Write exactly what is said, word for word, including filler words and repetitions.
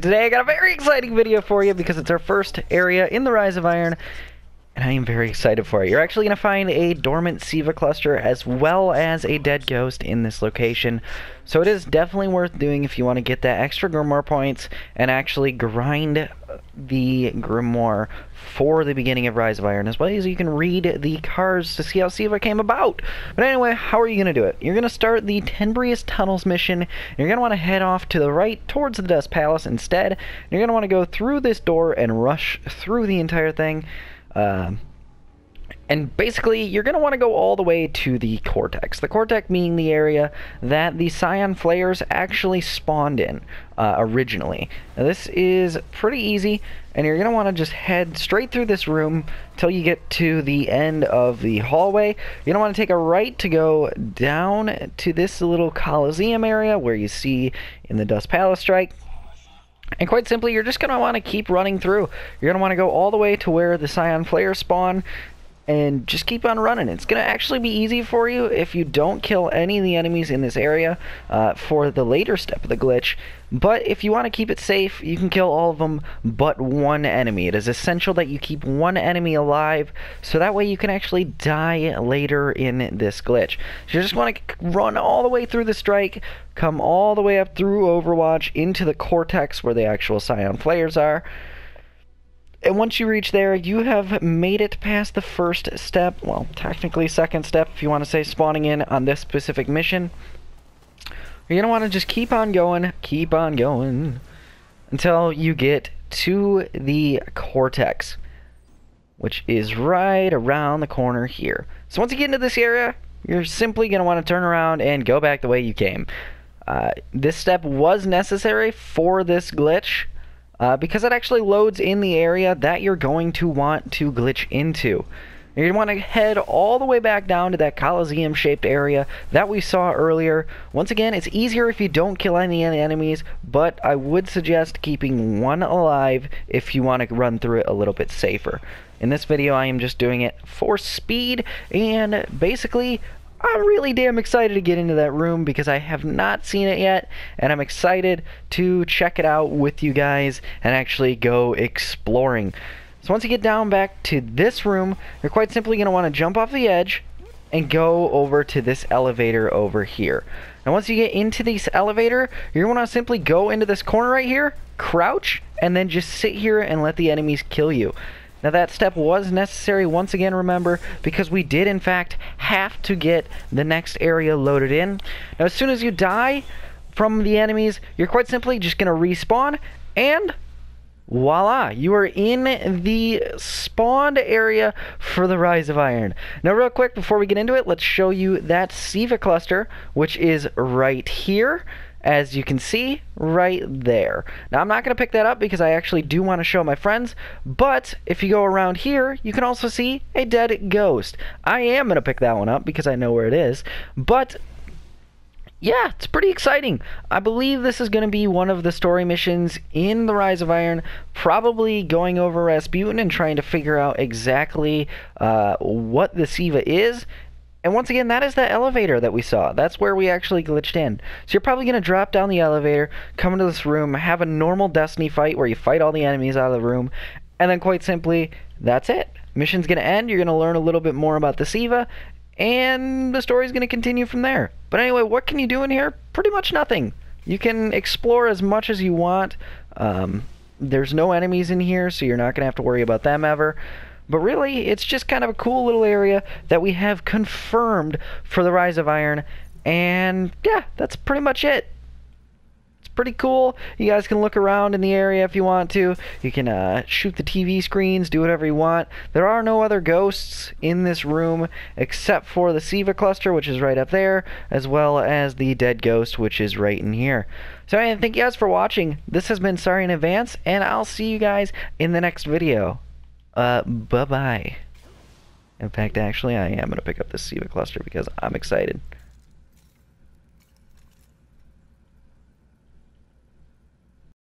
Today I got a very exciting video for you because it's our first area in the Rise of Iron, and I am very excited for it. You're actually going to find a dormant SIVA cluster as well as a dead ghost in this location, so it is definitely worth doing if you want to get that extra grimoire points and actually grind the grimoire for the beginning of Rise of Iron, as well as you can read the cards to see how SIVA came about. But anyway, how are you going to do it? You're going to start the Tenbrius Tunnels mission, and you're going to want to head off to the right towards the Dust Palace instead. You're going to want to go through this door and rush through the entire thing. Uh, and basically, you're going to want to go all the way to the Cortex. The Cortex being the area that the Scion Flayers actually spawned in uh, originally. Now, this is pretty easy, and you're going to want to just head straight through this room till you get to the end of the hallway. You're going to want to take a right to go down to this little Coliseum area where you see in the Dust Palace strike. And quite simply, you're just going to want to keep running through. You're going to want to go all the way to where the Scion Flayers spawn and just keep on running. It's going to actually be easy for you if you don't kill any of the enemies in this area uh, for the later step of the glitch. But if you want to keep it safe, you can kill all of them but one enemy. It is essential that you keep one enemy alive, so that way you can actually die later in this glitch. So you just want to run all the way through the strike, come all the way up through Overwatch into the Cortex where the actual Scion Flayers are. And once you reach there, you have made it past the first step, well, technically second step if you want to say, spawning in on this specific mission. You're going to want to just keep on going, keep on going, until you get to the Cortex, which is right around the corner here. So once you get into this area, you're simply going to want to turn around and go back the way you came. Uh, this step was necessary for this glitch, uh, because it actually loads in the area that you're going to want to glitch into. You're going to want to head all the way back down to that Coliseum-shaped area that we saw earlier. Once again, it's easier if you don't kill any enemies, but I would suggest keeping one alive if you want to run through it a little bit safer. In this video, I am just doing it for speed, and basically, I'm really damn excited to get into that room because I have not seen it yet, and I'm excited to check it out with you guys and actually go exploring. So once you get down back to this room, you're quite simply going to want to jump off the edge and go over to this elevator over here. And once you get into this elevator, you're going to want to simply go into this corner right here, crouch, and then just sit here and let the enemies kill you. Now that step was necessary, once again, remember, because we did in fact have to get the next area loaded in. Now as soon as you die from the enemies, you're quite simply just going to respawn, and voila, you are in the spawned area for the Rise of Iron. Now real quick, before we get into it, let's show you that SIVA cluster, which is right here, as you can see, right there. Now I'm not going to pick that up because I actually do want to show my friends, but if you go around here, you can also see a dead ghost. I am going to pick that one up because I know where it is, but yeah, it's pretty exciting. I believe this is going to be one of the story missions in the Rise of Iron, probably going over Rasputin and trying to figure out exactly uh, what the SIVA is. And once again, that is that elevator that we saw. That's where we actually glitched in. So you're probably going to drop down the elevator, come into this room, have a normal Destiny fight where you fight all the enemies out of the room, and then quite simply, that's it. Mission's going to end, you're going to learn a little bit more about the SIVA, and the story's going to continue from there. But anyway, what can you do in here? Pretty much nothing. You can explore as much as you want. Um, there's no enemies in here, so you're not going to have to worry about them ever. But really, it's just kind of a cool little area that we have confirmed for the Rise of Iron. And yeah, that's pretty much it. It's pretty cool. You guys can look around in the area if you want to. You can uh, shoot the T V screens, do whatever you want. There are no other ghosts in this room except for the SIVA cluster, which is right up there, as well as the dead ghost, which is right in here. So anyway, thank you guys for watching. This has been S R Y in advance, and I'll see you guys in the next video. Uh, bye-bye. In fact, actually, I am going to pick up this SIVA cluster because I'm excited.